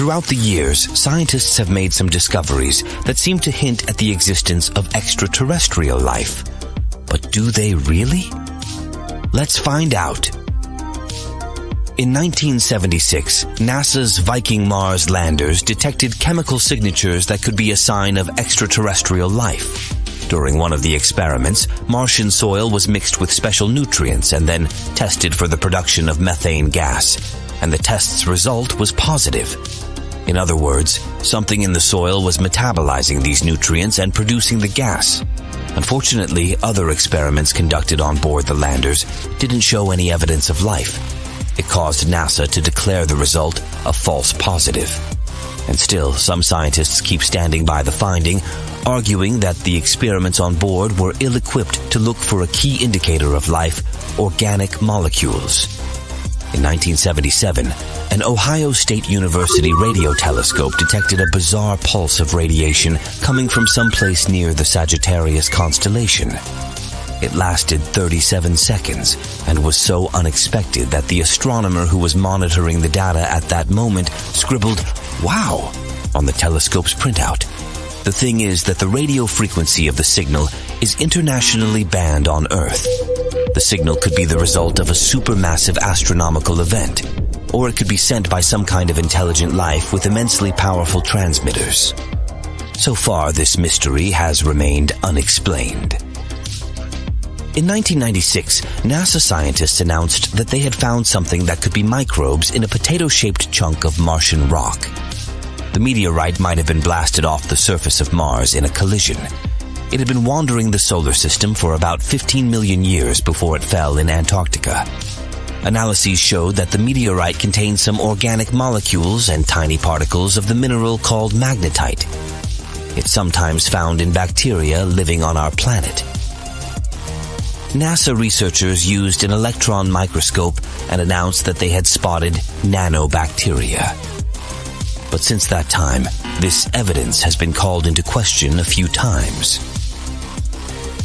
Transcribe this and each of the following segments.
Throughout the years, scientists have made some discoveries that seem to hint at the existence of extraterrestrial life. But do they really? Let's find out. In 1976, NASA's Viking Mars landers detected chemical signatures that could be a sign of extraterrestrial life. During one of the experiments, Martian soil was mixed with special nutrients and then tested for the production of methane gas, and the test's result was positive. In other words, something in the soil was metabolizing these nutrients and producing the gas. Unfortunately, other experiments conducted on board the landers didn't show any evidence of life. It caused NASA to declare the result a false positive. And still, some scientists keep standing by the finding, arguing that the experiments on board were ill-equipped to look for a key indicator of life, organic molecules. In 1977, an Ohio State University radio telescope detected a bizarre pulse of radiation coming from someplace near the Sagittarius constellation. It lasted 37 seconds and was so unexpected that the astronomer who was monitoring the data at that moment scribbled, "Wow," on the telescope's printout. The thing is that the radio frequency of the signal is internationally banned on Earth. The signal could be the result of a supermassive astronomical event, or it could be sent by some kind of intelligent life with immensely powerful transmitters. So far, this mystery has remained unexplained. In 1996, NASA scientists announced that they had found something that could be microbes in a potato-shaped chunk of Martian rock. The meteorite might have been blasted off the surface of Mars in a collision. It had been wandering the solar system for about 15 million years before it fell in Antarctica. Analyses showed that the meteorite contained some organic molecules and tiny particles of the mineral called magnetite. It's sometimes found in bacteria living on our planet. NASA researchers used an electron microscope and announced that they had spotted nanobacteria. But since that time, this evidence has been called into question a few times.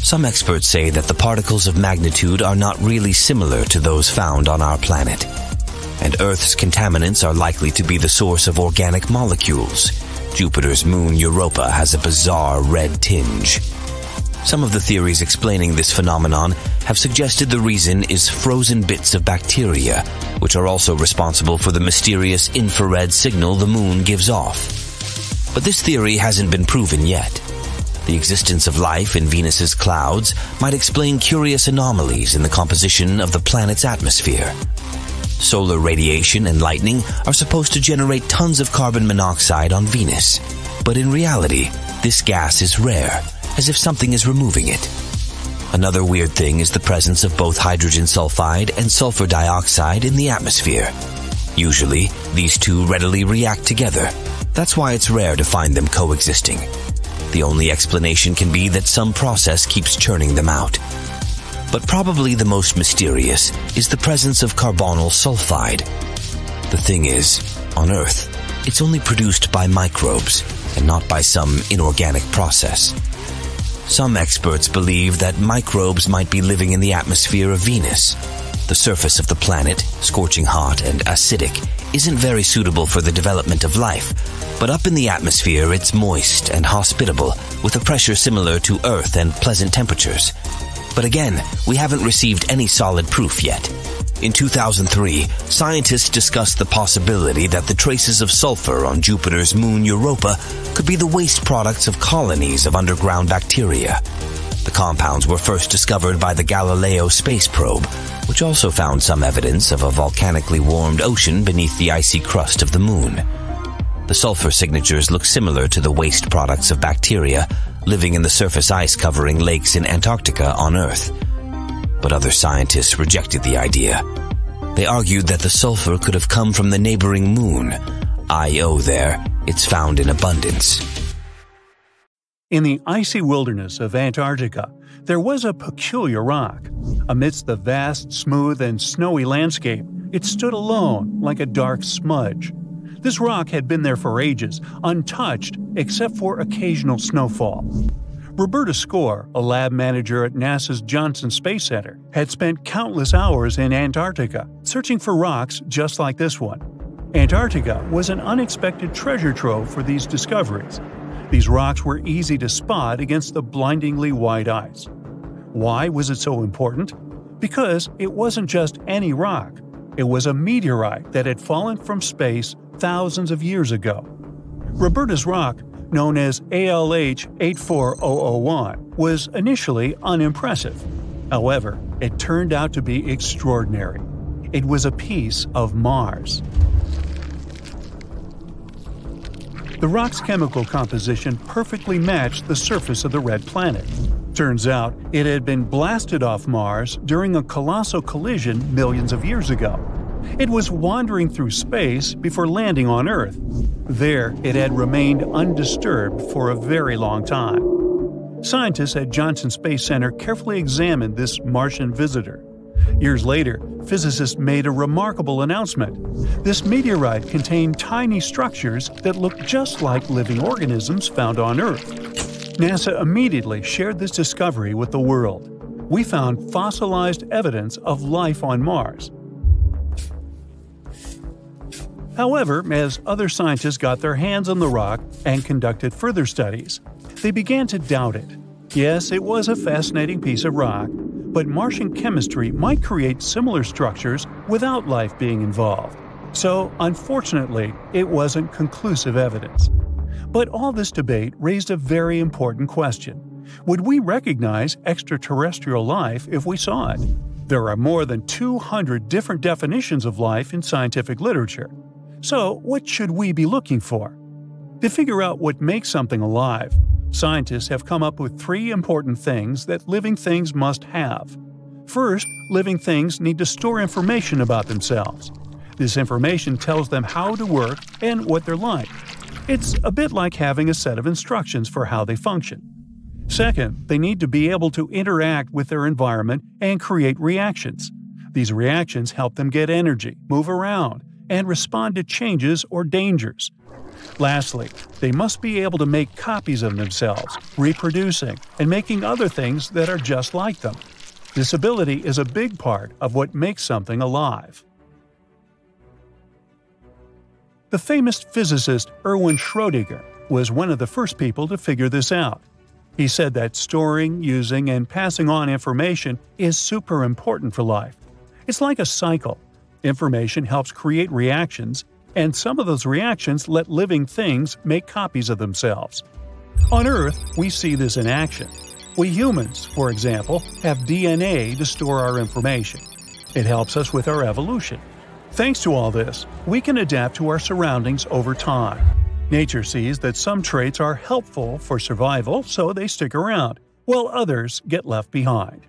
Some experts say that the particles of magnitude are not really similar to those found on our planet, and Earth's contaminants are likely to be the source of organic molecules. Jupiter's moon Europa has a bizarre red tinge. Some of the theories explaining this phenomenon have suggested the reason is frozen bits of bacteria, which are also responsible for the mysterious infrared signal the moon gives off. But this theory hasn't been proven yet. The existence of life in Venus's clouds might explain curious anomalies in the composition of the planet's atmosphere. Solar radiation and lightning are supposed to generate tons of carbon monoxide on Venus, but in reality, this gas is rare, as if something is removing it. Another weird thing is the presence of both hydrogen sulfide and sulfur dioxide in the atmosphere. Usually, these two readily react together. That's why it's rare to find them coexisting. The only explanation can be that some process keeps churning them out. But probably the most mysterious is the presence of carbonyl sulfide. The thing is, on Earth, it's only produced by microbes and not by some inorganic process. Some experts believe that microbes might be living in the atmosphere of Venus. The surface of the planet, scorching hot and acidic, isn't very suitable for the development of life, but up in the atmosphere it's moist and hospitable, with a pressure similar to Earth and pleasant temperatures. But again, we haven't received any solid proof yet. In 2003, scientists discussed the possibility that the traces of sulfur on Jupiter's moon Europa could be the waste products of colonies of underground bacteria. The compounds were first discovered by the Galileo space probe, which also found some evidence of a volcanically warmed ocean beneath the icy crust of the moon. The sulfur signatures look similar to the waste products of bacteria living in the surface ice covering lakes in Antarctica on Earth. But other scientists rejected the idea. They argued that the sulfur could have come from the neighboring moon. Io there, it's found in abundance. In the icy wilderness of Antarctica, there was a peculiar rock. Amidst the vast, smooth, and snowy landscape, it stood alone like a dark smudge. This rock had been there for ages, untouched except for occasional snowfall. Roberta Score, a lab manager at NASA's Johnson Space Center, had spent countless hours in Antarctica searching for rocks just like this one. Antarctica was an unexpected treasure trove for these discoveries. These rocks were easy to spot against the blindingly white ice. Why was it so important? Because it wasn't just any rock. It was a meteorite that had fallen from space thousands of years ago. Roberta's rock, known as ALH 84001, was initially unimpressive. However, it turned out to be extraordinary. It was a piece of Mars. The rock's chemical composition perfectly matched the surface of the red planet. Turns out, it had been blasted off Mars during a colossal collision millions of years ago. It was wandering through space before landing on Earth. There, it had remained undisturbed for a very long time. Scientists at Johnson Space Center carefully examined this Martian visitor. Years later, physicists made a remarkable announcement. This meteorite contained tiny structures that looked just like living organisms found on Earth. NASA immediately shared this discovery with the world. We found fossilized evidence of life on Mars. However, as other scientists got their hands on the rock and conducted further studies, they began to doubt it. Yes, it was a fascinating piece of rock, but Martian chemistry might create similar structures without life being involved. So, unfortunately, it wasn't conclusive evidence. But all this debate raised a very important question. Would we recognize extraterrestrial life if we saw it? There are more than 200 different definitions of life in scientific literature. So, what should we be looking for? To figure out what makes something alive, scientists have come up with three important things that living things must have. First, living things need to store information about themselves. This information tells them how to work and what they're like. It's a bit like having a set of instructions for how they function. Second, they need to be able to interact with their environment and create reactions. These reactions help them get energy, move around, and respond to changes or dangers. Lastly, they must be able to make copies of themselves, reproducing, and making other things that are just like them. This ability is a big part of what makes something alive. The famous physicist Erwin Schrödinger was one of the first people to figure this out. He said that storing, using, and passing on information is super important for life. It's like a cycle. Information helps create reactions, and some of those reactions let living things make copies of themselves. On Earth, we see this in action. We humans, for example, have DNA to store our information. It helps us with our evolution. Thanks to all this, we can adapt to our surroundings over time. Nature sees that some traits are helpful for survival, so they stick around, while others get left behind.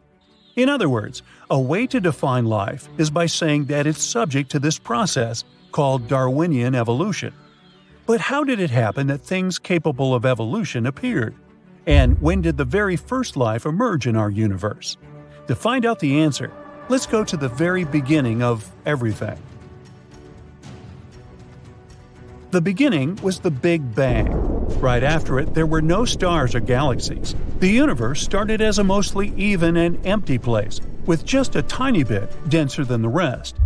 In other words, a way to define life is by saying that it's subject to this process called Darwinian evolution. But how did it happen that things capable of evolution appeared? And when did the very first life emerge in our universe? To find out the answer, let's go to the very beginning of everything. The beginning was the Big Bang. Right after it, there were no stars or galaxies. The universe started as a mostly even and empty place, with just a tiny bit denser than the rest.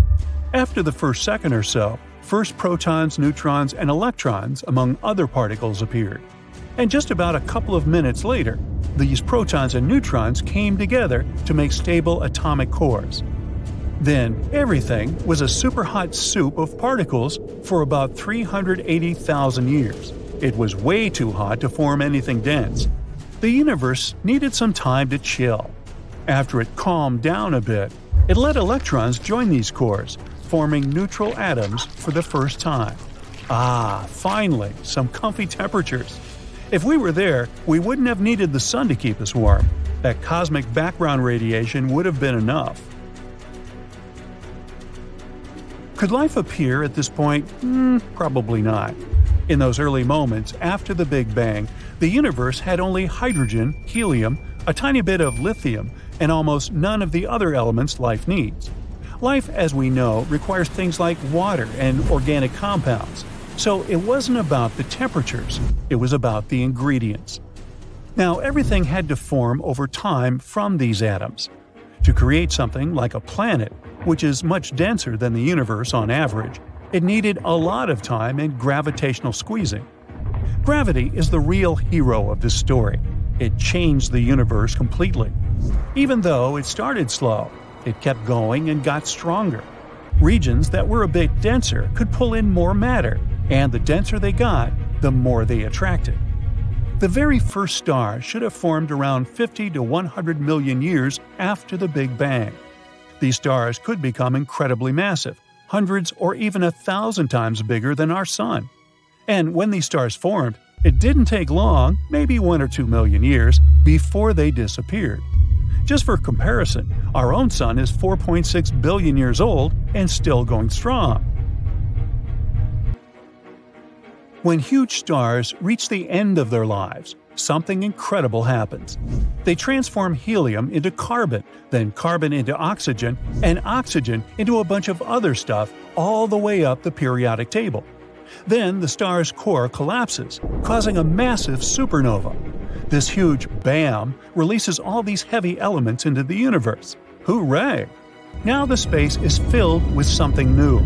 After the first second or so, first protons, neutrons, and electrons, among other particles, appeared. And just about a couple of minutes later, these protons and neutrons came together to make stable atomic cores. Then, everything was a superhot soup of particles for about 380,000 years. It was way too hot to form anything dense. The universe needed some time to chill. After it calmed down a bit, it let electrons join these cores, forming neutral atoms for the first time. Ah, finally, some comfy temperatures. If we were there, we wouldn't have needed the sun to keep us warm. That cosmic background radiation would have been enough. Could life appear at this point? Probably not. In those early moments after the Big Bang, the universe had only hydrogen, helium, a tiny bit of lithium, and almost none of the other elements life needs. Life, as we know, requires things like water and organic compounds. So it wasn't about the temperatures, it was about the ingredients. Now, everything had to form over time from these atoms. To create something like a planet, which is much denser than the universe on average, It needed a lot of time and gravitational squeezing. Gravity is the real hero of this story. It changed the universe completely. Even though it started slow, it kept going and got stronger. Regions that were a bit denser could pull in more matter, and the denser they got, the more they attracted. The very first star should have formed around 50 to 100 million years after the Big Bang. These stars could become incredibly massive, hundreds or even 1,000 times bigger than our Sun. And when these stars formed, it didn't take long, maybe 1 or 2 million years, before they disappeared. Just for comparison, our own Sun is 4.6 billion years old and still going strong. When huge stars reach the end of their lives, something incredible happens. They transform helium into carbon, then carbon into oxygen, and oxygen into a bunch of other stuff all the way up the periodic table. Then the star's core collapses, causing a massive supernova. This huge bam releases all these heavy elements into the universe. Hooray! Now the space is filled with something new.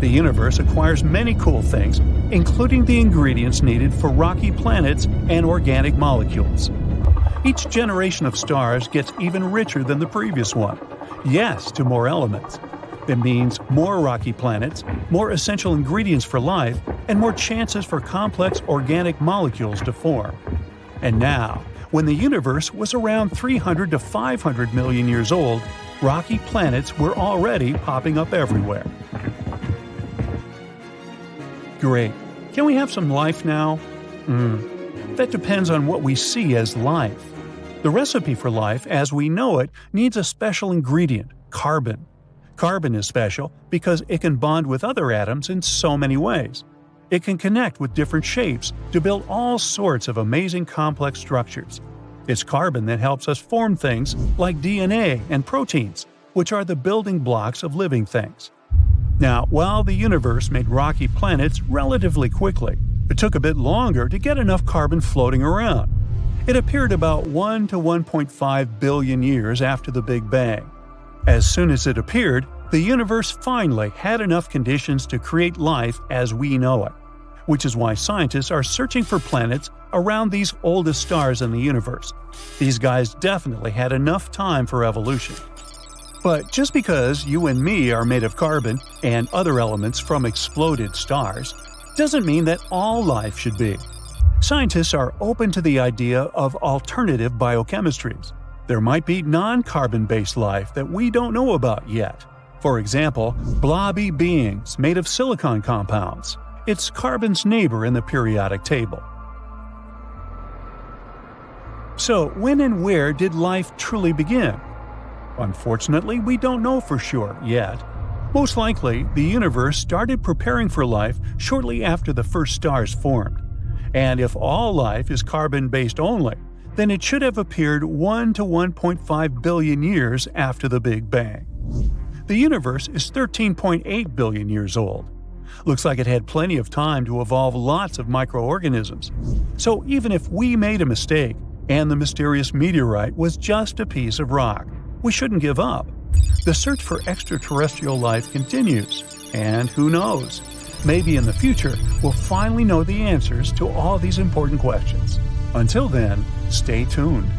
The universe acquires many cool things, including the ingredients needed for rocky planets and organic molecules. Each generation of stars gets even richer than the previous one. Yes, to more elements. It means more rocky planets, more essential ingredients for life, and more chances for complex organic molecules to form. And now, when the universe was around 300 to 500 million years old, rocky planets were already popping up everywhere. Great. Can we have some life now? That depends on what we see as life. The recipe for life as we know it needs a special ingredient, carbon. Carbon is special because it can bond with other atoms in so many ways. It can connect with different shapes to build all sorts of amazing complex structures. It's carbon that helps us form things like DNA and proteins, which are the building blocks of living things. Now, while the universe made rocky planets relatively quickly, it took a bit longer to get enough carbon floating around. It appeared about 1 to 1.5 billion years after the Big Bang. As soon as it appeared, the universe finally had enough conditions to create life as we know it, which is why scientists are searching for planets around these oldest stars in the universe. These guys definitely had enough time for evolution. But just because you and me are made of carbon and other elements from exploded stars doesn't mean that all life should be. Scientists are open to the idea of alternative biochemistries. There might be non-carbon-based life that we don't know about yet. For example, blobby beings made of silicon compounds. It's carbon's neighbor in the periodic table. So, when and where did life truly begin? Unfortunately, we don't know for sure yet. Most likely, the universe started preparing for life shortly after the first stars formed. And if all life is carbon-based only, then it should have appeared 1 to 1.5 billion years after the Big Bang. The universe is 13.8 billion years old. Looks like it had plenty of time to evolve lots of microorganisms. So even if we made a mistake and the mysterious meteorite was just a piece of rock, we shouldn't give up. The search for extraterrestrial life continues, and who knows? Maybe in the future, we'll finally know the answers to all these important questions. Until then, stay tuned.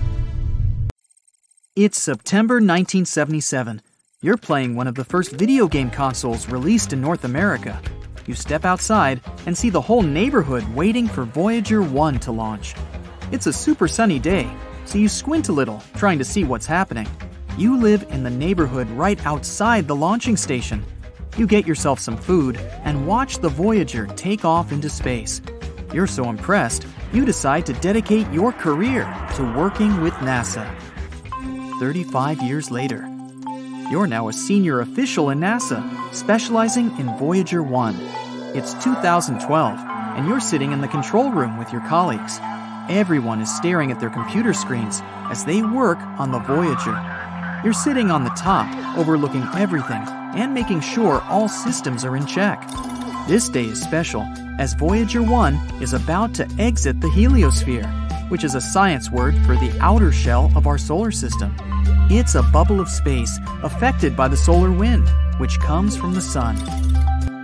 It's September 1977. You're playing one of the first video game consoles released in North America. You step outside and see the whole neighborhood waiting for Voyager 1 to launch. It's a super sunny day, so you squint a little, trying to see what's happening. You live in the neighborhood right outside the launching station. You get yourself some food and watch the Voyager take off into space. You're so impressed, you decide to dedicate your career to working with NASA. 35 years later, you're now a senior official in NASA, specializing in Voyager 1. It's 2012, and you're sitting in the control room with your colleagues. Everyone is staring at their computer screens as they work on the Voyager. You're sitting on the top, overlooking everything, and making sure all systems are in check. This day is special, as Voyager 1 is about to exit the heliosphere, which is a science word for the outer shell of our solar system. It's a bubble of space affected by the solar wind, which comes from the sun.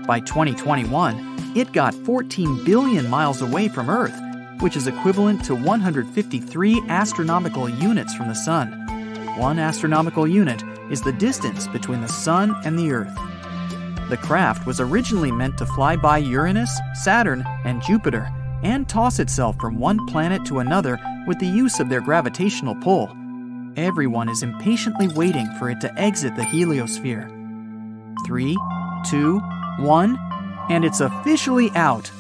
By 2021, it got 14 billion miles away from Earth, which is equivalent to 153 astronomical units from the Sun. 1 astronomical unit is the distance between the Sun and the Earth. The craft was originally meant to fly by Uranus, Saturn, and Jupiter, and toss itself from one planet to another with the use of their gravitational pull. Everyone is impatiently waiting for it to exit the heliosphere. 3, 2, 1, and it's officially out.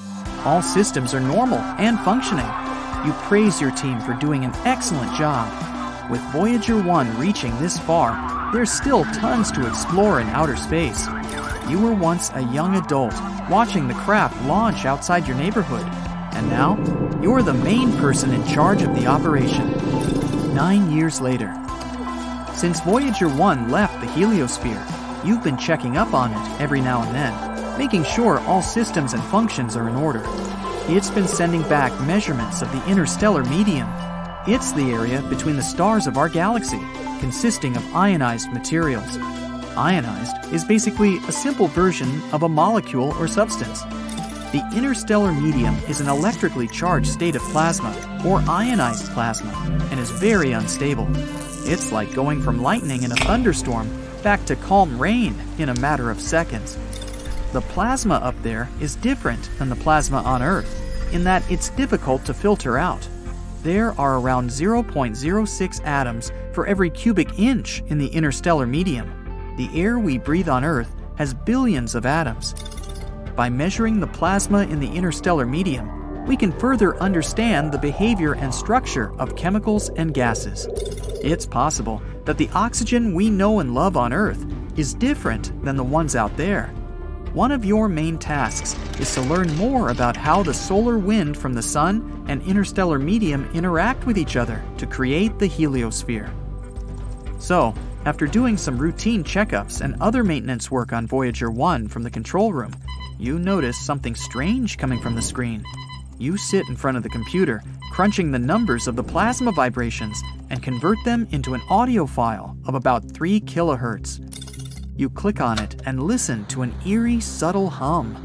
All systems are normal and functioning. You praise your team for doing an excellent job. With Voyager 1 reaching this far, there's still tons to explore in outer space. You were once a young adult, watching the craft launch outside your neighborhood. And now, you're the main person in charge of the operation. 9 years later. Since Voyager 1 left the heliosphere, you've been checking up on it every now and then, making sure all systems and functions are in order. It's been sending back measurements of the interstellar medium. It's the area between the stars of our galaxy, consisting of ionized materials. Ionized is basically a simple version of a molecule or substance. The interstellar medium is an electrically charged state of plasma, or ionized plasma, and is very unstable. It's like going from lightning in a thunderstorm back to calm rain in a matter of seconds. The plasma up there is different than the plasma on Earth, in that it's difficult to filter out. There are around 0.06 atoms for every cubic inch in the interstellar medium. The air we breathe on Earth has billions of atoms. By measuring the plasma in the interstellar medium, we can further understand the behavior and structure of chemicals and gases. It's possible that the oxygen we know and love on Earth is different than the ones out there. One of your main tasks is to learn more about how the solar wind from the Sun and interstellar medium interact with each other to create the heliosphere. So, after doing some routine checkups and other maintenance work on Voyager 1 from the control room, you notice something strange coming from the screen. You sit in front of the computer, crunching the numbers of the plasma vibrations and convert them into an audio file of about 3 kilohertz. You click on it and listen to an eerie, subtle hum.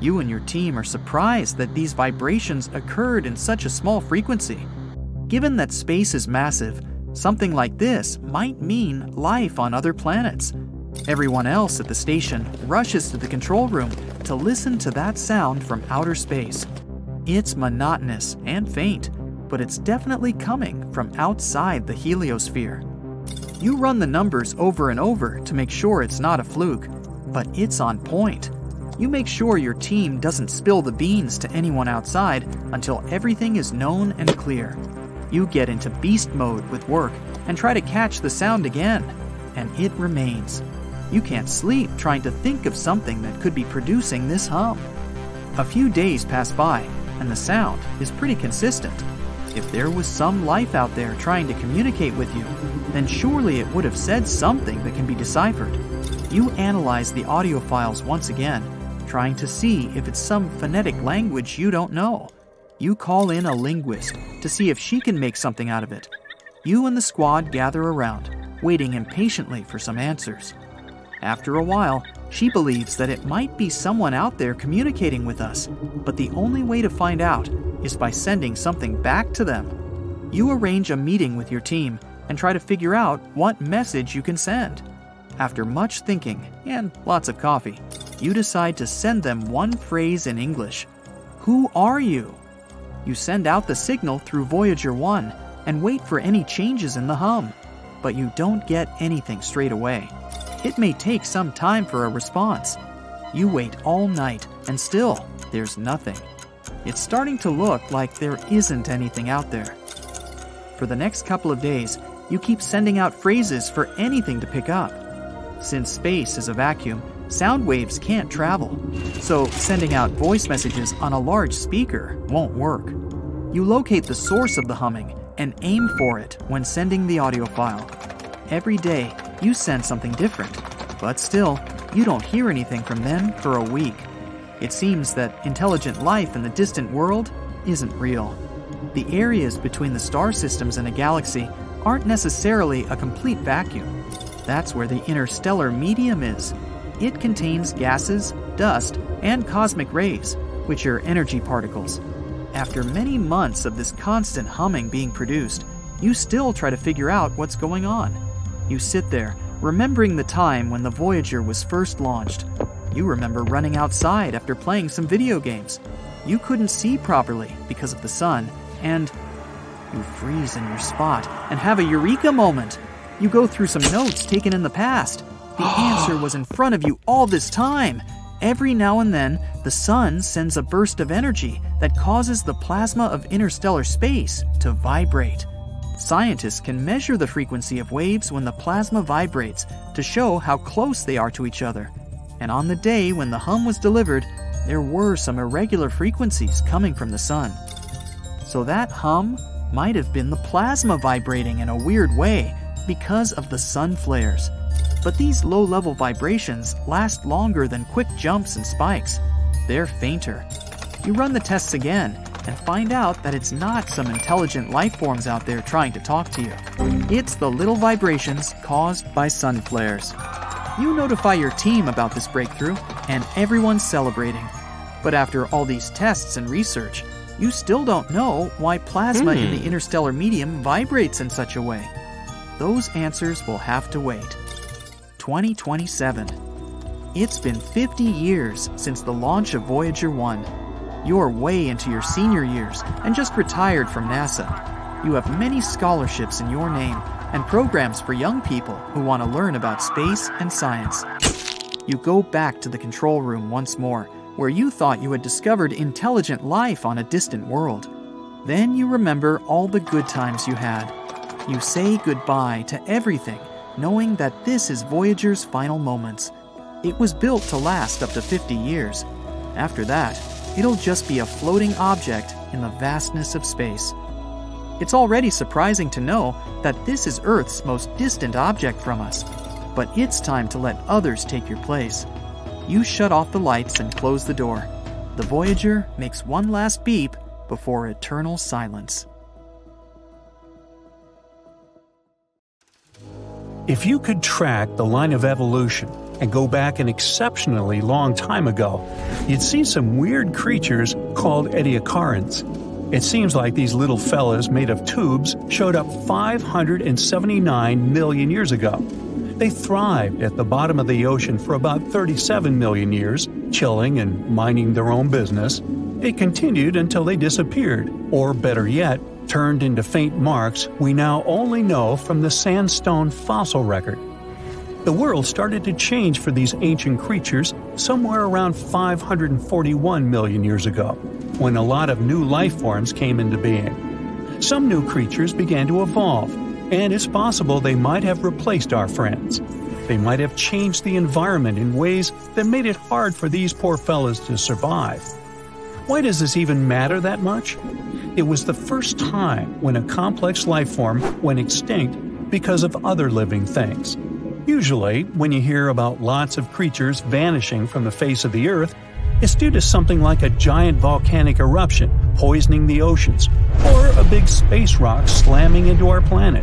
You and your team are surprised that these vibrations occurred in such a small frequency. Given that space is massive, something like this might mean life on other planets. Everyone else at the station rushes to the control room to listen to that sound from outer space. It's monotonous and faint, but it's definitely coming from outside the heliosphere. You run the numbers over and over to make sure it's not a fluke, but it's on point. You make sure your team doesn't spill the beans to anyone outside until everything is known and clear. You get into beast mode with work and try to catch the sound again, and it remains. You can't sleep trying to think of something that could be producing this hum. A few days pass by, and the sound is pretty consistent. If there was some life out there trying to communicate with you, then surely it would have said something that can be deciphered. You analyze the audio files once again, trying to see if it's some phonetic language you don't know. You call in a linguist to see if she can make something out of it. You and the squad gather around, waiting impatiently for some answers. After a while, she believes that it might be someone out there communicating with us, but the only way to find out is by sending something back to them. You arrange a meeting with your team and try to figure out what message you can send. After much thinking and lots of coffee, you decide to send them one phrase in English. "Who are you?" You send out the signal through Voyager 1 and wait for any changes in the hum, but you don't get anything straight away. It may take some time for a response. You wait all night and still there's nothing. It's starting to look like there isn't anything out there. For the next couple of days, you keep sending out phrases for anything to pick up. Since space is a vacuum, sound waves can't travel, so sending out voice messages on a large speaker won't work. You locate the source of the humming and aim for it when sending the audio file. Every day, you send something different, but still, you don't hear anything from them for a week. It seems that intelligent life in the distant world isn't real. The areas between the star systems and a galaxy aren't necessarily a complete vacuum. That's where the interstellar medium is. it contains gases, dust, and cosmic rays, which are energy particles. After many months of this constant humming being produced, you still try to figure out what's going on. You sit there, remembering the time when the Voyager was first launched. You remember running outside after playing some video games. You couldn't see properly because of the sun, and you freeze in your spot and have a eureka moment. You go through some notes taken in the past. The answer was in front of you all this time. Every now and then, the sun sends a burst of energy that causes the plasma of interstellar space to vibrate. Scientists can measure the frequency of waves when the plasma vibrates to show how close they are to each other. And on the day when the hum was delivered, there were some irregular frequencies coming from the sun. So that hum might have been the plasma vibrating in a weird way because of the sun flares. But these low-level vibrations last longer than quick jumps and spikes. They're fainter. You run the tests again and find out that it's not some intelligent life forms out there trying to talk to you. It's the little vibrations caused by sun flares. You notify your team about this breakthrough, and everyone's celebrating. But after all these tests and research, you still don't know why plasma in the interstellar medium vibrates in such a way. Those answers will have to wait. 2027. It's been 50 years since the launch of Voyager 1. You're way into your senior years and just retired from NASA. You have many scholarships in your name and programs for young people who want to learn about space and science. You go back to the control room once more, where you thought you had discovered intelligent life on a distant world. Then you remember all the good times you had. You say goodbye to everything, knowing that this is Voyager's final moments. It was built to last up to 50 years. After that, it'll just be a floating object in the vastness of space. It's already surprising to know that this is Earth's most distant object from us, but it's time to let others take your place. You shut off the lights and close the door. The Voyager makes one last beep before eternal silence. If you could track the line of evolution and go back an exceptionally long time ago, you'd see some weird creatures called Ediacarans. It seems like these little fellas made of tubes showed up 579 million years ago. They thrived at the bottom of the ocean for about 37 million years, chilling and minding their own business. It continued until they disappeared, or better yet, turned into faint marks we now only know from the sandstone fossil record. The world started to change for these ancient creatures somewhere around 541 million years ago, when a lot of new life forms came into being. Some new creatures began to evolve, and it's possible they might have replaced our friends. They might have changed the environment in ways that made it hard for these poor fellas to survive. Why does this even matter that much? It was the first time when a complex life form went extinct because of other living things. Usually, when you hear about lots of creatures vanishing from the face of the Earth, it's due to something like a giant volcanic eruption poisoning the oceans, or a big space rock slamming into our planet.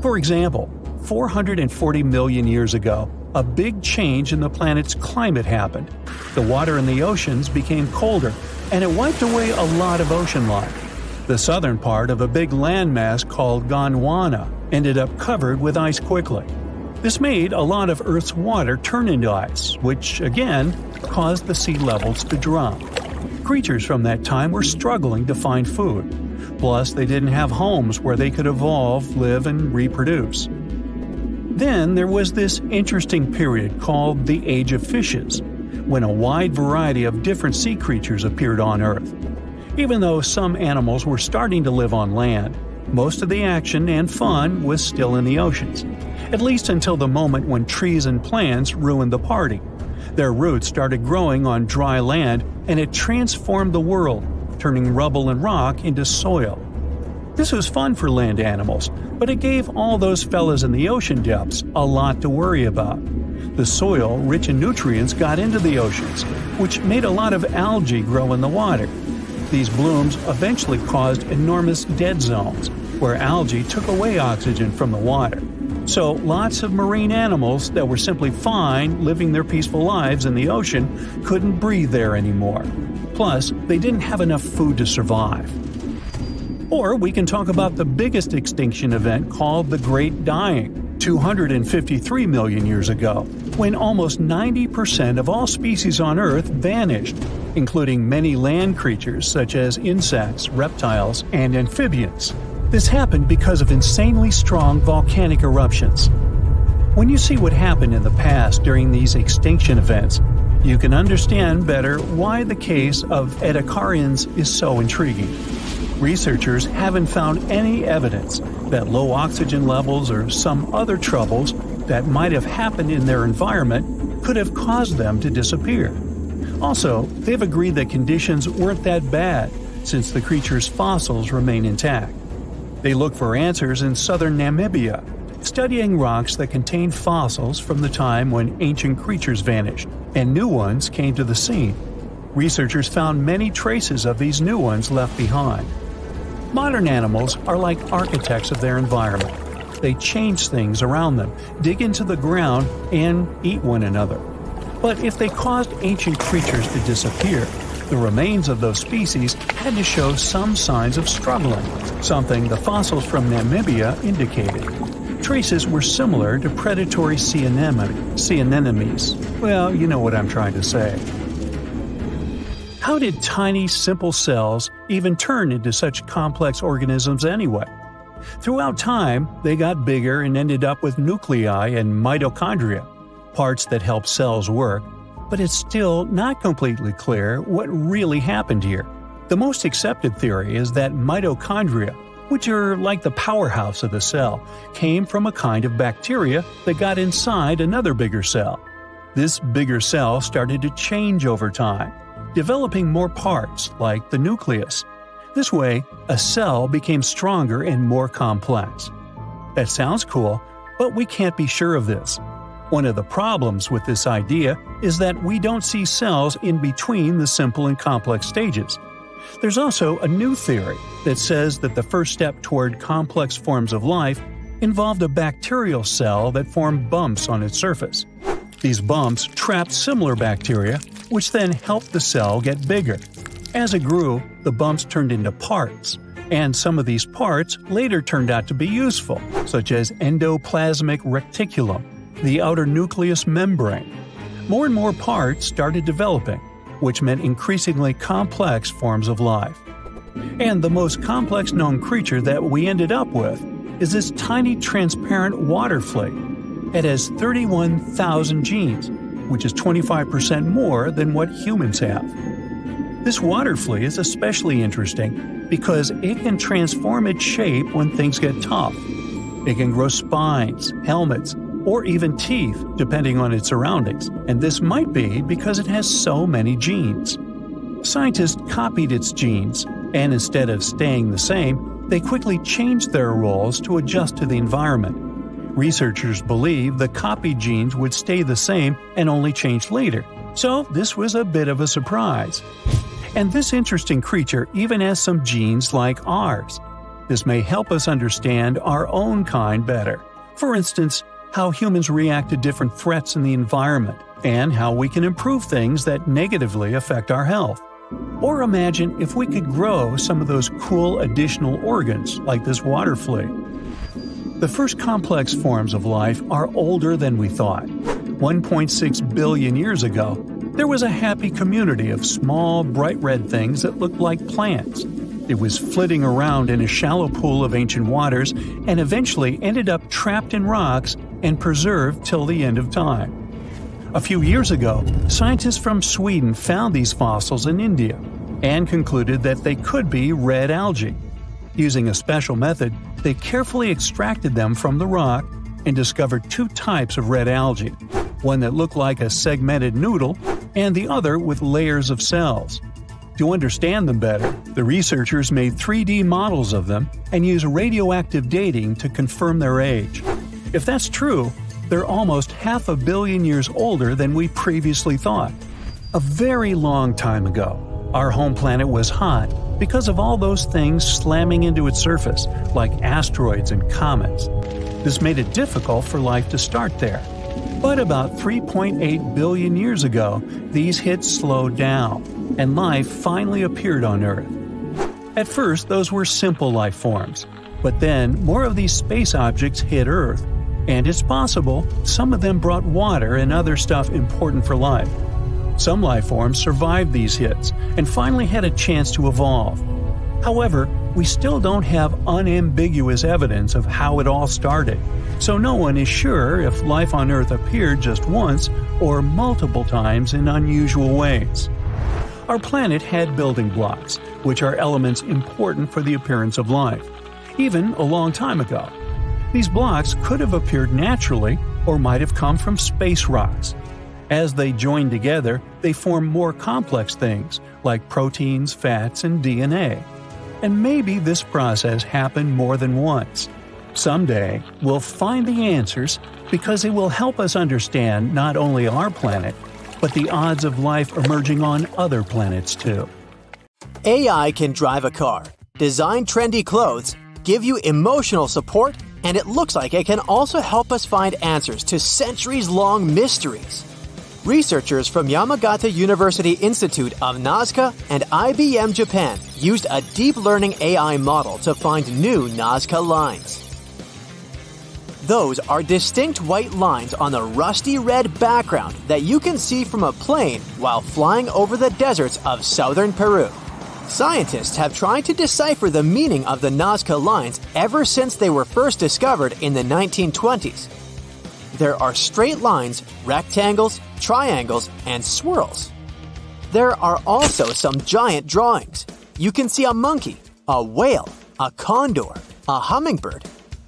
For example, 440 million years ago, a big change in the planet's climate happened. The water in the oceans became colder, and it wiped away a lot of ocean life. The southern part of a big landmass called Gondwana ended up covered with ice quickly. This made a lot of Earth's water turn into ice, which, again, caused the sea levels to drop. Creatures from that time were struggling to find food. Plus, they didn't have homes where they could evolve, live, and reproduce. Then there was this interesting period called the Age of Fishes, when a wide variety of different sea creatures appeared on Earth. Even though some animals were starting to live on land, most of the action and fun was still in the oceans, at least until the moment when trees and plants ruined the party. Their roots started growing on dry land, and it transformed the world, turning rubble and rock into soil. This was fun for land animals, but it gave all those fellas in the ocean depths a lot to worry about. The soil, rich in nutrients, got into the oceans, which made a lot of algae grow in the water. These blooms eventually caused enormous dead zones, where algae took away oxygen from the water. So lots of marine animals that were simply fine living their peaceful lives in the ocean couldn't breathe there anymore. Plus, they didn't have enough food to survive. Or we can talk about the biggest extinction event called the Great Dying, 253 million years ago, when almost 90% of all species on Earth vanished, including many land creatures such as insects, reptiles, and amphibians. This happened because of insanely strong volcanic eruptions. When you see what happened in the past during these extinction events, you can understand better why the case of Ediacarans is so intriguing. Researchers haven't found any evidence that low oxygen levels or some other troubles that might have happened in their environment could have caused them to disappear. Also, they've agreed that conditions weren't that bad since the creature's fossils remain intact. They look for answers in southern Namibia, studying rocks that contain fossils from the time when ancient creatures vanished and new ones came to the scene. Researchers found many traces of these new ones left behind. Modern animals are like architects of their environment. They change things around them, dig into the ground, and eat one another. But if they caused ancient creatures to disappear, the remains of those species had to show some signs of struggling, something the fossils from Namibia indicated. Traces were similar to predatory sea anemones. Well, you know what I'm trying to say. How did tiny, simple cells even turn into such complex organisms anyway? Throughout time, they got bigger and ended up with nuclei and mitochondria, parts that help cells work. But it's still not completely clear what really happened here. The most accepted theory is that mitochondria, which are like the powerhouse of the cell, came from a kind of bacteria that got inside another bigger cell. This bigger cell started to change over time, developing more parts, like the nucleus. This way, a cell became stronger and more complex. That sounds cool, but we can't be sure of this. One of the problems with this idea is that we don't see cells in between the simple and complex stages. There's also a new theory that says that the first step toward complex forms of life involved a bacterial cell that formed bumps on its surface. These bumps trapped similar bacteria, which then helped the cell get bigger. As it grew, the bumps turned into parts, and some of these parts later turned out to be useful, such as endoplasmic reticulum, the outer nucleus membrane. More and more parts started developing, which meant increasingly complex forms of life. And the most complex known creature that we ended up with is this tiny transparent water flake. It has 31,000 genes, which is 25% more than what humans have. This water flea is especially interesting because it can transform its shape when things get tough. It can grow spines, helmets, or even teeth, depending on its surroundings, and this might be because it has so many genes. Scientists copied its genes, and instead of staying the same, they quickly changed their roles to adjust to the environment. Researchers believe the copied genes would stay the same and only change later, so this was a bit of a surprise. And this interesting creature even has some genes like ours. This may help us understand our own kind better. For instance, how humans react to different threats in the environment, and how we can improve things that negatively affect our health. Or imagine if we could grow some of those cool additional organs like this water flea. The first complex forms of life are older than we thought. 1.6 billion years ago, there was a happy community of small, bright red things that looked like plants. It was flitting around in a shallow pool of ancient waters and eventually ended up trapped in rocks and preserved till the end of time. A few years ago, scientists from Sweden found these fossils in India and concluded that they could be red algae. Using a special method, they carefully extracted them from the rock and discovered two types of red algae, one that looked like a segmented noodle and the other with layers of cells. To understand them better, the researchers made 3D models of them and used radioactive dating to confirm their age. If that's true, they're almost 500 million years older than we previously thought. A very long time ago, our home planet was hot because of all those things slamming into its surface, like asteroids and comets. This made it difficult for life to start there. But about 3.8 billion years ago, these hits slowed down, and life finally appeared on Earth. At first, those were simple life forms. But then, more of these space objects hit Earth. And it's possible some of them brought water and other stuff important for life. Some life forms survived these hits and finally had a chance to evolve. However, we still don't have unambiguous evidence of how it all started, so no one is sure if life on Earth appeared just once or multiple times in unusual ways. Our planet had building blocks, which are elements important for the appearance of life, even a long time ago. These blocks could have appeared naturally or might have come from space rocks. As they join together, they form more complex things like proteins, fats, and DNA. And maybe this process happened more than once. Someday, we'll find the answers because it will help us understand not only our planet, but the odds of life emerging on other planets too. AI can drive a car, design trendy clothes, give you emotional support, and it looks like it can also help us find answers to centuries-long mysteries. Researchers from Yamagata University Institute of Nazca and IBM Japan used a deep learning AI model to find new Nazca lines. Those are distinct white lines on the rusty red background that you can see from a plane while flying over the deserts of southern Peru. Scientists have tried to decipher the meaning of the Nazca lines ever since they were first discovered in the 1920s. There are straight lines, rectangles, triangles, and swirls. There are also some giant drawings. You can see a monkey, a whale, a condor, a hummingbird.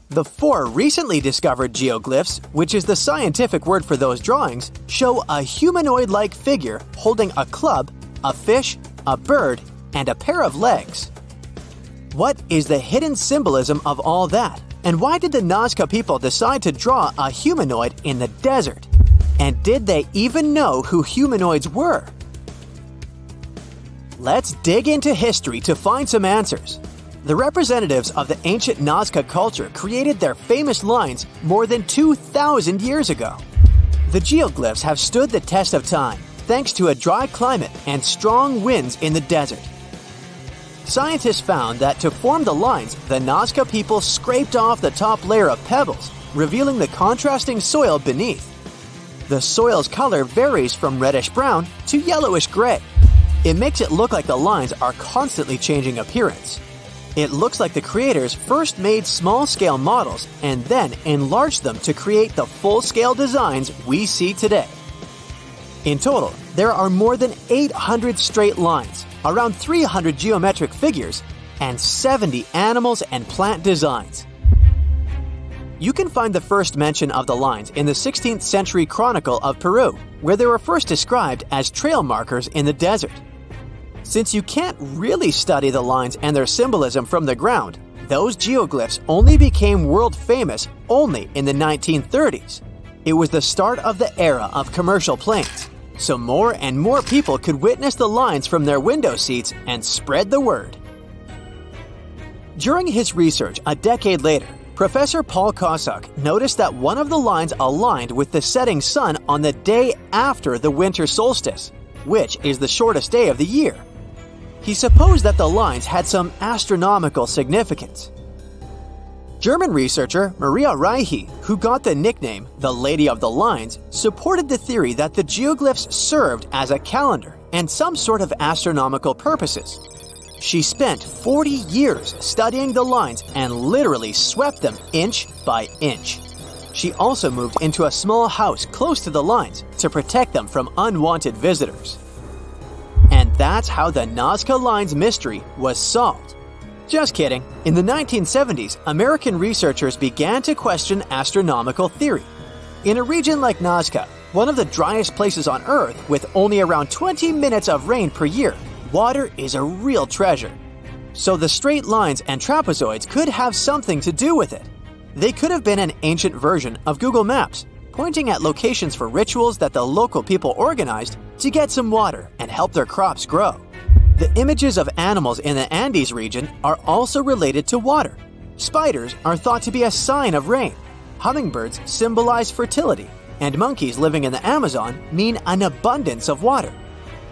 The four recently discovered geoglyphs, which is the scientific word for those drawings, show a humanoid-like figure holding a club, a fish, a bird, and a pair of legs. What is the hidden symbolism of all that? And why did the Nazca people decide to draw a humanoid in the desert? And did they even know who humanoids were? Let's dig into history to find some answers. The representatives of the ancient Nazca culture created their famous lines more than 2,000 years ago. The geoglyphs have stood the test of time, thanks to a dry climate and strong winds in the desert. Scientists found that to form the lines, the Nazca people scraped off the top layer of pebbles, revealing the contrasting soil beneath. The soil's color varies from reddish-brown to yellowish-gray. It makes it look like the lines are constantly changing appearance. It looks like the creators first made small-scale models and then enlarged them to create the full-scale designs we see today. In total, there are more than 800 straight lines, around 300 geometric figures, and 70 animals and plant designs. You can find the first mention of the lines in the 16th century Chronicle of Peru, where they were first described as trail markers in the desert. Since you can't really study the lines and their symbolism from the ground, those geoglyphs only became world famous only in the 1930s. It was the start of the era of commercial planes, so more and more people could witness the lines from their window seats and spread the word. During his research a decade later, Professor Paul Kosok noticed that one of the lines aligned with the setting sun on the day after the winter solstice, which is the shortest day of the year. He supposed that the lines had some astronomical significance. German researcher Maria Reiche, who got the nickname the Lady of the Lines, supported the theory that the geoglyphs served as a calendar and some sort of astronomical purposes. She spent 40 years studying the lines and literally swept them inch by inch. She also moved into a small house close to the lines to protect them from unwanted visitors. And that's how the Nazca Lines mystery was solved. Just kidding. In the 1970s, American researchers began to question astronomical theory. In a region like Nazca, one of the driest places on Earth with only around 20 minutes of rain per year, water is a real treasure. So the straight lines and trapezoids could have something to do with it. They could have been an ancient version of Google Maps, pointing at locations for rituals that the local people organized to get some water and help their crops grow. The images of animals in the Andes region are also related to water. Spiders are thought to be a sign of rain. Hummingbirds symbolize fertility, and monkeys living in the Amazon mean an abundance of water.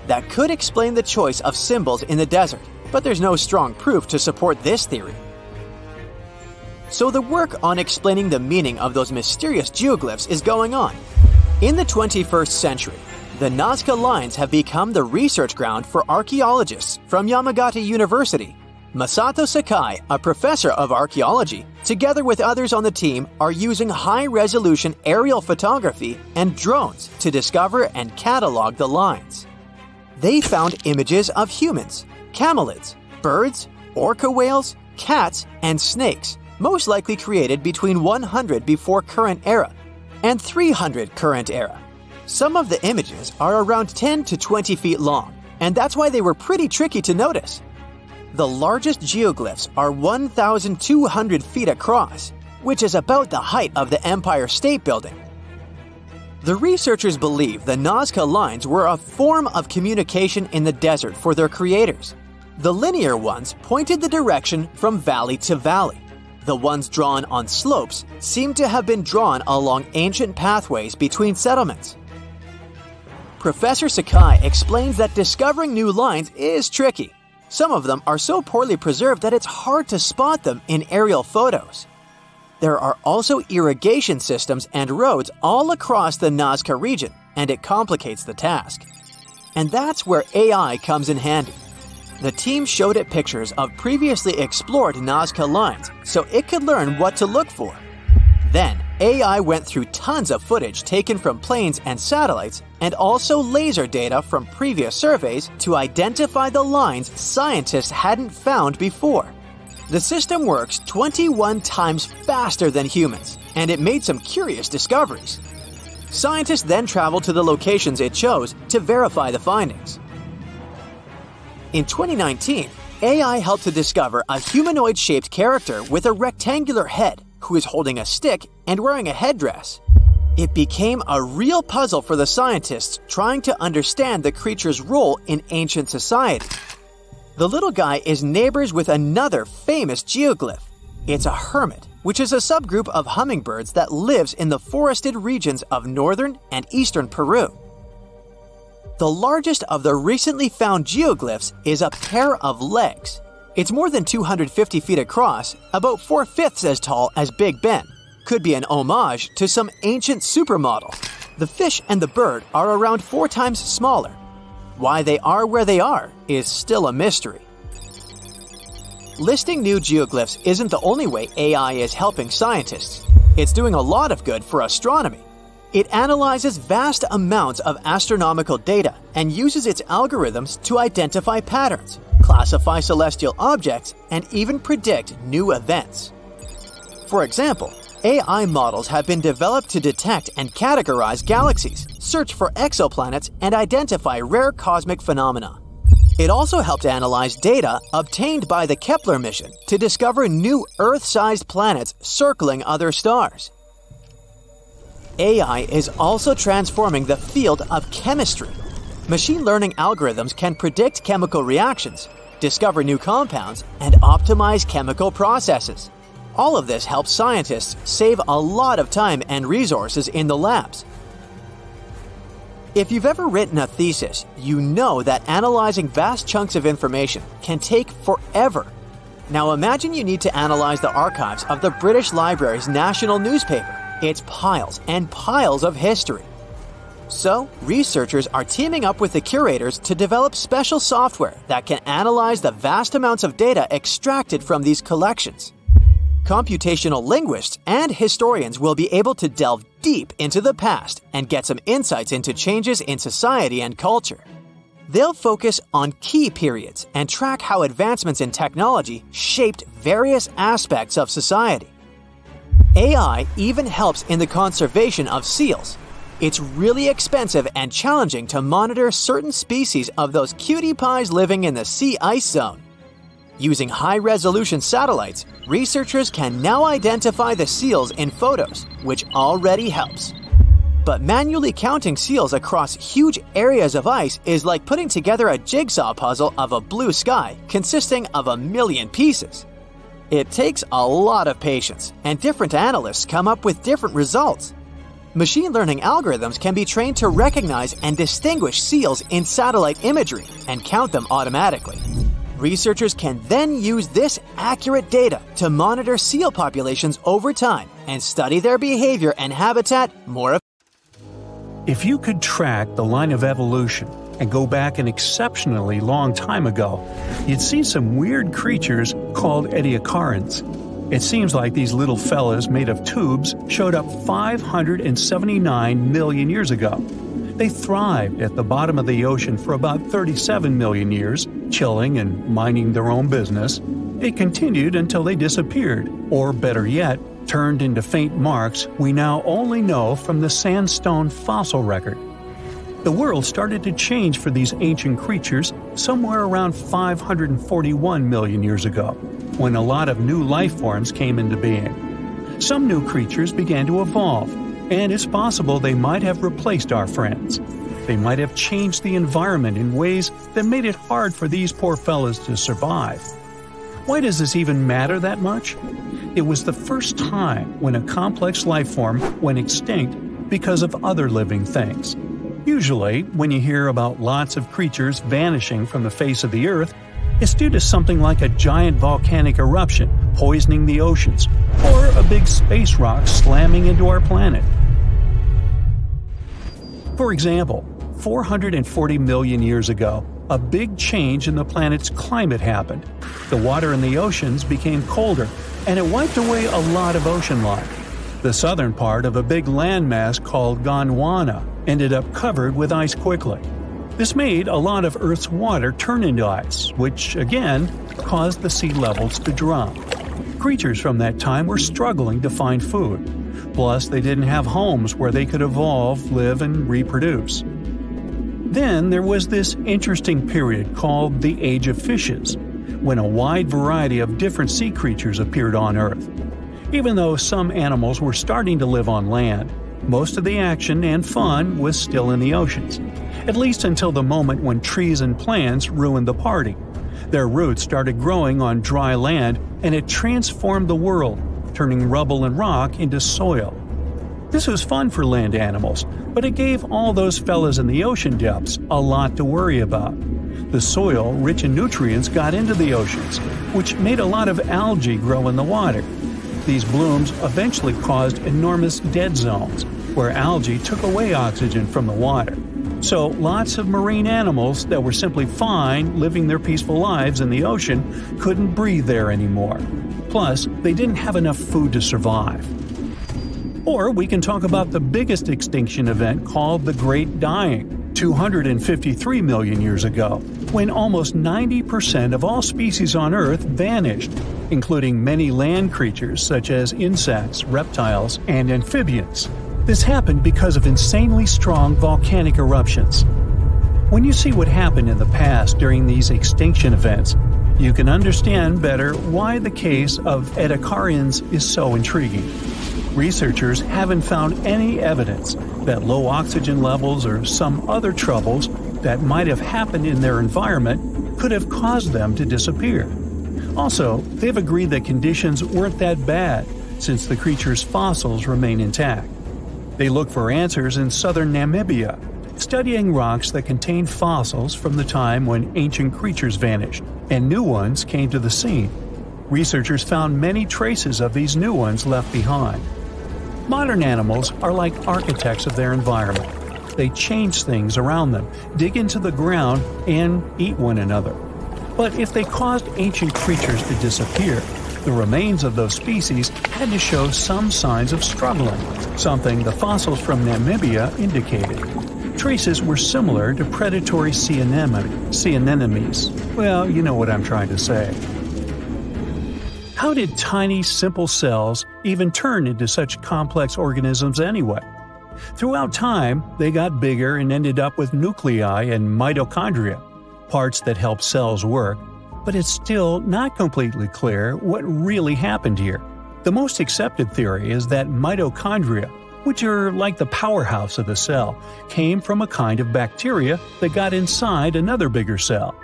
That could explain the choice of symbols in the desert, but there's no strong proof to support this theory. So the work on explaining the meaning of those mysterious geoglyphs is going on. In the 21st century, the Nazca lines have become the research ground for archaeologists from Yamagata University. Masato Sakai, a professor of archaeology, together with others on the team, are using high-resolution aerial photography and drones to discover and catalog the lines. They found images of humans, camelids, birds, orca whales, cats, and snakes, most likely created between 100 before current era and 300 current era. Some of the images are around 10 to 20 feet long, and that's why they were pretty tricky to notice. The largest geoglyphs are 1,200 feet across, which is about the height of the Empire State Building. The researchers believe the Nazca lines were a form of communication in the desert for their creators. The linear ones pointed the direction from valley to valley. The ones drawn on slopes seem to have been drawn along ancient pathways between settlements. Professor Sakai explains that discovering new lines is tricky. Some of them are so poorly preserved that it's hard to spot them in aerial photos. There are also irrigation systems and roads all across the Nazca region, and it complicates the task. And that's where AI comes in handy. The team showed it pictures of previously explored Nazca lines so it could learn what to look for. Then, AI went through tons of footage taken from planes and satellites and also laser data from previous surveys to identify the lines scientists hadn't found before. The system works 21 times faster than humans, and it made some curious discoveries. Scientists then traveled to the locations it chose to verify the findings. In 2019, AI helped to discover a humanoid-shaped character with a rectangular head who is holding a stick and wearing a headdress. It became a real puzzle for the scientists trying to understand the creature's role in ancient society. The little guy is neighbors with another famous geoglyph. It's a hermit, which is a subgroup of hummingbirds that lives in the forested regions of northern and eastern Peru. The largest of the recently found geoglyphs is a pair of legs. It's more than 250 feet across, about 4/5 as tall as Big Ben. Could be an homage to some ancient supermodel. The fish and the bird are around 4 times smaller. Why they are where they are is still a mystery. Listing new geoglyphs isn't the only way AI is helping scientists. It's doing a lot of good for astronomy. It analyzes vast amounts of astronomical data and uses its algorithms to identify patterns, classify celestial objects, and even predict new events. For example, AI models have been developed to detect and categorize galaxies, search for exoplanets, and identify rare cosmic phenomena. It also helped analyze data obtained by the Kepler mission to discover new Earth-sized planets circling other stars. AI is also transforming the field of chemistry. Machine learning algorithms can predict chemical reactions, discover new compounds, and optimize chemical processes. All of this helps scientists save a lot of time and resources in the labs. If you've ever written a thesis, you know that analyzing vast chunks of information can take forever. Now imagine you need to analyze the archives of the British Library's national newspaper. It's piles and piles of history. So, researchers are teaming up with the curators to develop special software that can analyze the vast amounts of data extracted from these collections. Computational linguists and historians will be able to delve deep into the past and get some insights into changes in society and culture. They'll focus on key periods and track how advancements in technology shaped various aspects of society. AI even helps in the conservation of seals. It's really expensive and challenging to monitor certain species of those cutie pies living in the sea ice zone. Using high-resolution satellites, researchers can now identify the seals in photos, which already helps. But manually counting seals across huge areas of ice is like putting together a jigsaw puzzle of a blue sky consisting of a million pieces. It takes a lot of patience, and different analysts come up with different results. Machine learning algorithms can be trained to recognize and distinguish seals in satellite imagery and count them automatically. Researchers can then use this accurate data to monitor seal populations over time and study their behavior and habitat more effectively. If you could track the line of evolution and go back an exceptionally long time ago, you'd see some weird creatures called Ediacarans. It seems like these little fellas made of tubes showed up 579 million years ago. They thrived at the bottom of the ocean for about 37 million years, chilling and minding their own business. It continued until they disappeared, or better yet, turned into faint marks we now only know from the sandstone fossil record. The world started to change for these ancient creatures somewhere around 541 million years ago, when a lot of new life forms came into being. Some new creatures began to evolve, and it's possible they might have replaced our friends. They might have changed the environment in ways that made it hard for these poor fellas to survive. Why does this even matter that much? It was the first time when a complex life form went extinct because of other living things. Usually, when you hear about lots of creatures vanishing from the face of the Earth, it's due to something like a giant volcanic eruption poisoning the oceans, or a big space rock slamming into our planet. For example, 440 million years ago, a big change in the planet's climate happened. The water in the oceans became colder, and it wiped away a lot of ocean life. The southern part of a big landmass called Gondwana ended up covered with ice quickly. This made a lot of Earth's water turn into ice, which, again, caused the sea levels to drop. Creatures from that time were struggling to find food. Plus, they didn't have homes where they could evolve, live, and reproduce. Then there was this interesting period called the Age of Fishes, when a wide variety of different sea creatures appeared on Earth. Even though some animals were starting to live on land, most of the action and fun was still in the oceans, at least until the moment when trees and plants ruined the party. Their roots started growing on dry land, and it transformed the world, turning rubble and rock into soil. This was fun for land animals, but it gave all those fellas in the ocean depths a lot to worry about. The soil, rich in nutrients, got into the oceans, which made a lot of algae grow in the water. These blooms eventually caused enormous dead zones, where algae took away oxygen from the water. So lots of marine animals that were simply fine living their peaceful lives in the ocean couldn't breathe there anymore. Plus, they didn't have enough food to survive. Or we can talk about the biggest extinction event called the Great Dying, 253 million years ago, when almost 90% of all species on Earth vanished, including many land creatures such as insects, reptiles, and amphibians. This happened because of insanely strong volcanic eruptions. When you see what happened in the past during these extinction events, you can understand better why the case of Ediacarans is so intriguing. Researchers haven't found any evidence that low oxygen levels or some other troubles that might have happened in their environment could have caused them to disappear. Also, they've agreed that conditions weren't that bad, since the creature's fossils remain intact. They look for answers in southern Namibia, studying rocks that contain fossils from the time when ancient creatures vanished and new ones came to the scene. Researchers found many traces of these new ones left behind. Modern animals are like architects of their environment. They change things around them, dig into the ground, and eat one another. But if they caused ancient creatures to disappear, the remains of those species had to show some signs of struggling, something the fossils from Namibia indicated. Traces were similar to predatory sea anemones. Well, you know what I'm trying to say. How did tiny, simple cells even turn into such complex organisms anyway? Throughout time, they got bigger and ended up with nuclei and mitochondria, parts that help cells work, but it's still not completely clear what really happened here. The most accepted theory is that mitochondria, which are like the powerhouse of the cell, came from a kind of bacteria that got inside another bigger cell.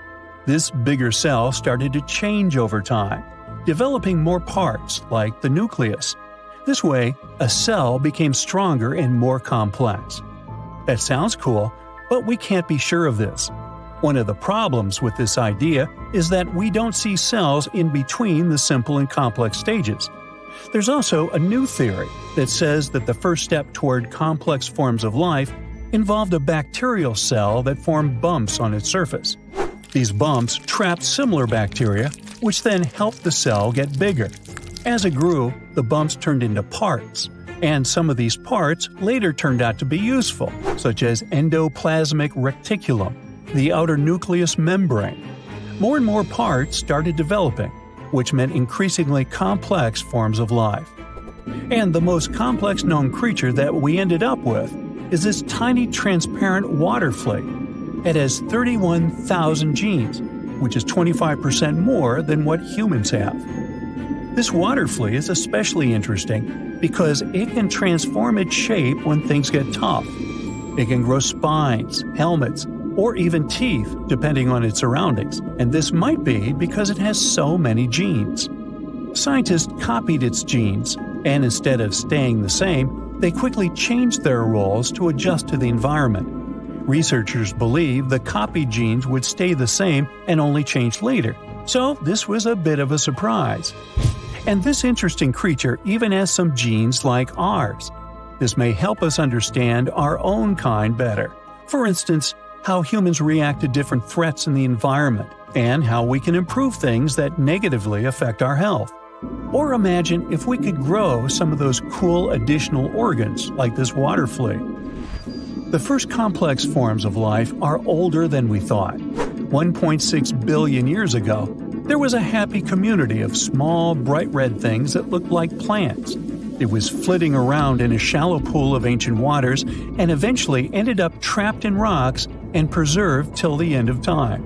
This bigger cell started to change over time. developing more parts, like the nucleus. This way, a cell became stronger and more complex. That sounds cool, but we can't be sure of this. One of the problems with this idea is that we don't see cells in between the simple and complex stages. There's also a new theory that says that the first step toward complex forms of life involved a bacterial cell that formed bumps on its surface. These bumps trapped similar bacteria, which then helped the cell get bigger. As it grew, the bumps turned into parts, and some of these parts later turned out to be useful, such as endoplasmic reticulum, the outer nucleus membrane. More and more parts started developing, which meant increasingly complex forms of life. And the most complex known creature that we ended up with is this tiny transparent water flake. It has 31,000 genes, which is 25% more than what humans have. This water flea is especially interesting because it can transform its shape when things get tough. It can grow spines, helmets, or even teeth, depending on its surroundings, and this might be because it has so many genes. Scientists copied its genes, and instead of staying the same, they quickly changed their roles to adjust to the environment. Researchers believe the copied genes would stay the same and only change later, so this was a bit of a surprise. And this interesting creature even has some genes like ours. This may help us understand our own kind better. For instance, how humans react to different threats in the environment, and how we can improve things that negatively affect our health. Or imagine if we could grow some of those cool additional organs like this water flea. The first complex forms of life are older than we thought. 1.6 billion years ago, there was a happy community of small, bright red things that looked like plants. It was flitting around in a shallow pool of ancient waters and eventually ended up trapped in rocks and preserved till the end of time.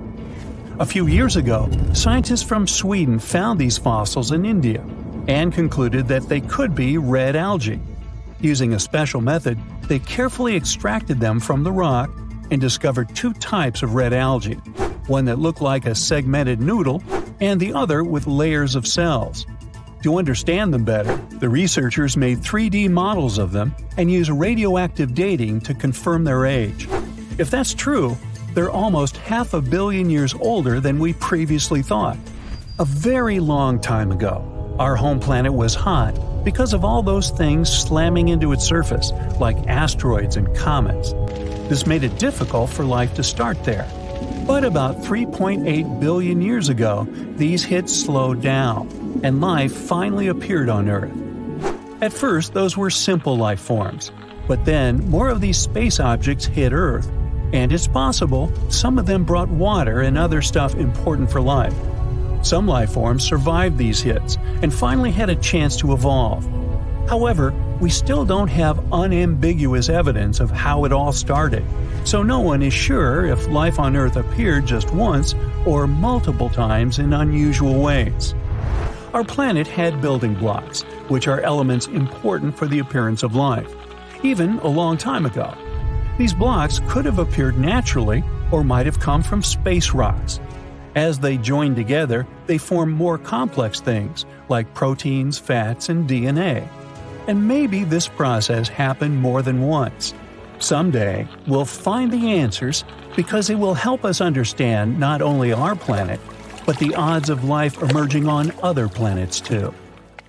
A few years ago, scientists from Sweden found these fossils in India and concluded that they could be red algae. Using a special method, they carefully extracted them from the rock and discovered two types of red algae, one that looked like a segmented noodle and the other with layers of cells. To understand them better, the researchers made 3D models of them and used radioactive dating to confirm their age. If that's true, they're almost 500 million years older than we previously thought. A very long time ago, our home planet was hot because of all those things slamming into its surface, like asteroids and comets. This made it difficult for life to start there. But about 3.8 billion years ago, these hits slowed down, and life finally appeared on Earth. At first, those were simple life forms. But then, more of these space objects hit Earth, and it's possible some of them brought water and other stuff important for life. Some life forms survived these hits and finally had a chance to evolve. However, we still don't have unambiguous evidence of how it all started, so no one is sure if life on Earth appeared just once or multiple times in unusual ways. Our planet had building blocks, which are elements important for the appearance of life, even a long time ago. These blocks could have appeared naturally or might have come from space rocks. As they join together, they form more complex things like proteins, fats, and DNA. And maybe this process happened more than once. Someday, we'll find the answers because it will help us understand not only our planet, but the odds of life emerging on other planets too.